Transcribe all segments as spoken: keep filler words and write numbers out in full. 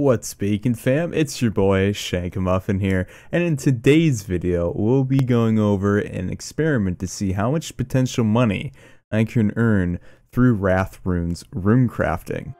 What's speaking, fam? It's your boy Shankamuffin here, and in today's video we'll be going over an experiment to see how much potential money I can earn through Wrath Runes Rune Crafting.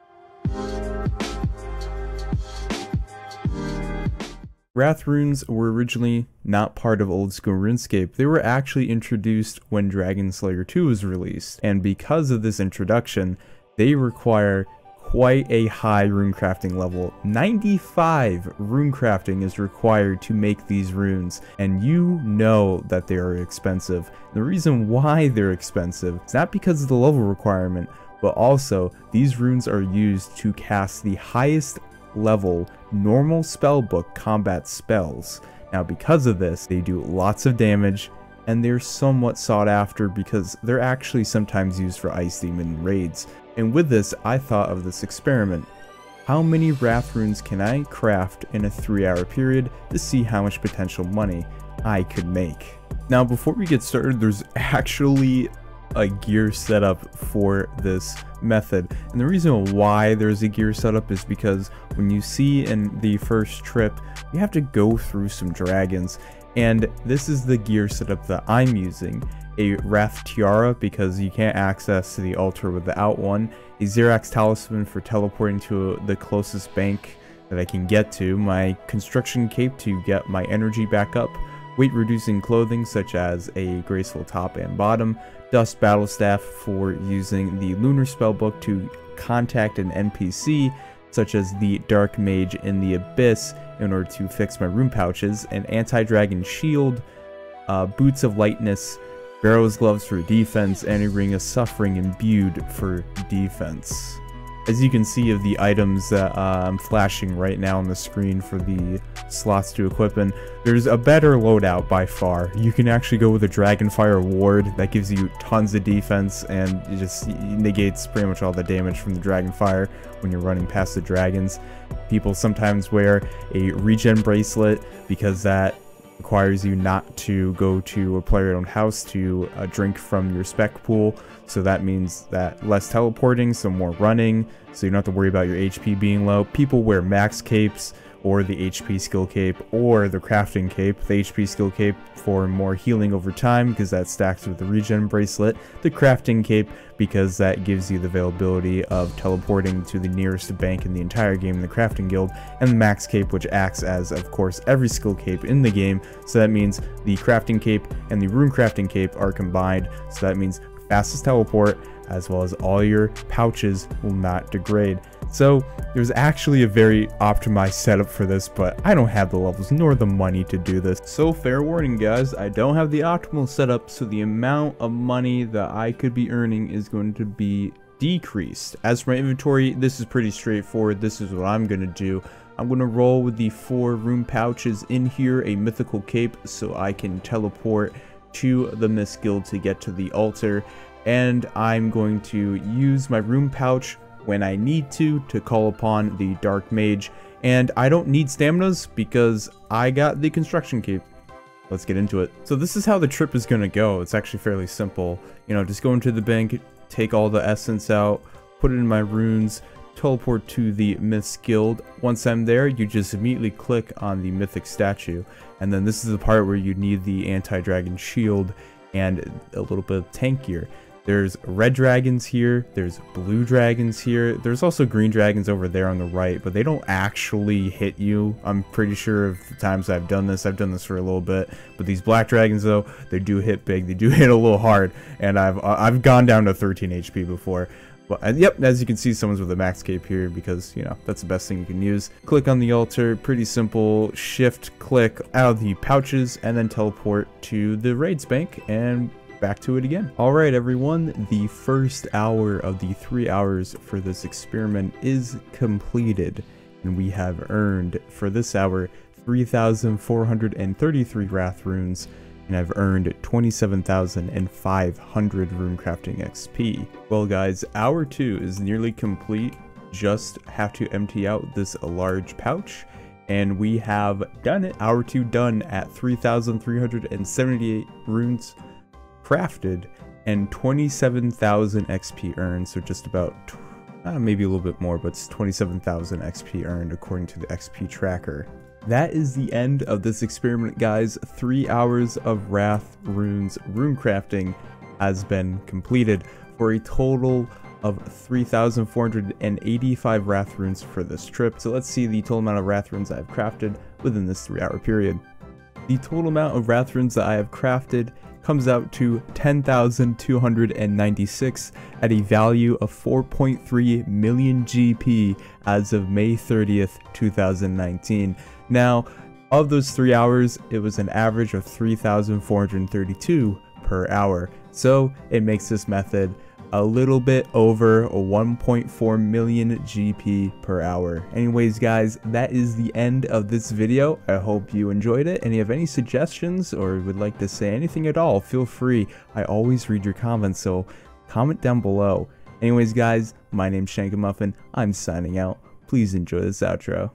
Wrath Runes were originally not part of Old School Runescape. They were actually introduced when Dragon Slayer two was released, and because of this introduction they require quite a high runecrafting level. ninety-five runecrafting is required to make these runes, and you know that they are expensive. The reason why they're expensive is not because of the level requirement, but also these runes are used to cast the highest level normal spellbook combat spells. Now because of this, they do lots of damage, and they're somewhat sought after because they're actually sometimes used for Ice Demon raids. And with this, I thought of this experiment. How many Wrath Runes can I craft in a three hour period to see how much potential money I could make? Now before we get started, there's actually a gear setup for this method. And the reason why there's a gear setup is because when you see in the first trip, you have to go through some dragons. And this is the gear setup that I'm using. A Wrath Tiara, because you can't access the altar without one. A Xerax Talisman for teleporting to the closest bank that I can get to. My Construction Cape to get my energy back up. Weight reducing clothing such as a graceful top and bottom. Dust Battle Staff for using the Lunar Spellbook to contact an N P C such as the Dark Mage in the Abyss in order to fix my rune pouches. An Anti-Dragon Shield, uh, Boots of Lightness, Barrow's Gloves for defense, and a Ring of Suffering imbued for defense. As you can see of the items that uh, I'm flashing right now on the screen for the slots to equip in, there's a better loadout by far. You can actually go with a Dragonfire Ward that gives you tons of defense and it just negates pretty much all the damage from the Dragonfire when you're running past the dragons. People sometimes wear a Regen Bracelet because that requires you not to go to a player owned house to uh, drink from your spec pool, so that means that less teleporting, so more running, so you don't have to worry about your H P being low. People wear Max Capes or the H P Skill Cape or the Crafting Cape. The H P Skill Cape for more healing over time because that stacks with the Regen Bracelet. The Crafting Cape because that gives you the availability of teleporting to the nearest bank in the entire game in the Crafting Guild. And the Max Cape, which acts as, of course, every skill cape in the game. So that means the Crafting Cape and the Rune Crafting Cape are combined. So that means fastest teleport, as well as all your pouches will not degrade. So there's actually a very optimized setup for this, but I don't have the levels nor the money to do this. So fair warning guys, I don't have the optimal setup, so the amount of money that I could be earning is going to be decreased. As for my inventory, this is pretty straightforward. This is what I'm gonna do. I'm gonna roll with the four rune pouches in here, a mythical cape so I can teleport to the Myths Guild to get to the altar, and I'm going to use my rune pouch when I need to to call upon the Dark Mage. And I don't need staminas because I got the Construction Cape. Let's get into it. So this is how the trip is gonna go. It's actually fairly simple. You know, just go into the bank, take all the essence out, put it in my runes, teleport to the Myths Guild. Once I'm there, you just immediately click on the Mythic Statue. And then this is the part where you need the Anti-Dragon Shield and a little bit of tank gear. There's red dragons here, there's blue dragons here, there's also green dragons over there on the right, but they don't actually hit you. I'm pretty sure of the times I've done this, I've done this for a little bit, but these black dragons though, they do hit big, they do hit a little hard, and I've I've gone down to thirteen H P before. But, yep, as you can see, someone's with a Max Cape here because, you know, that's the best thing you can use. Click on the altar, pretty simple, shift click out of the pouches, and then teleport to the raids bank and back to it again. All right, everyone, the first hour of the three hours for this experiment is completed, and we have earned, for this hour, three thousand four hundred thirty-three Wrath Runes, and I've earned twenty-seven thousand five hundred runecrafting X P. Well guys, hour two is nearly complete. Just have to empty out this large pouch, and we have done it. Hour two done at three thousand three hundred seventy-eight runes crafted and twenty-seven thousand X P earned, so just about Uh, maybe a little bit more, but it's twenty-seven thousand X P earned according to the X P tracker. That is the end of this experiment, guys. Three hours of Wrath Runes rune crafting has been completed for a total of three thousand four hundred eighty-five Wrath Runes for this trip. So let's see the total amount of Wrath Runes I've crafted within this three hour period. The total amount of Wrath Runes that I have crafted comes out to ten thousand two hundred ninety-six at a value of four point three million G P as of May thirtieth two thousand nineteen. Now, of those three hours, it was an average of three thousand four hundred thirty-two per hour. So it makes this method a little bit over one point four million G P per hour. Anyways, guys, that is the end of this video. I hope you enjoyed it, and if you have any suggestions or would like to say anything at all, feel free. I always read your comments, so comment down below. Anyways, guys, my name's Shankamuffin. I'm signing out. Please enjoy this outro.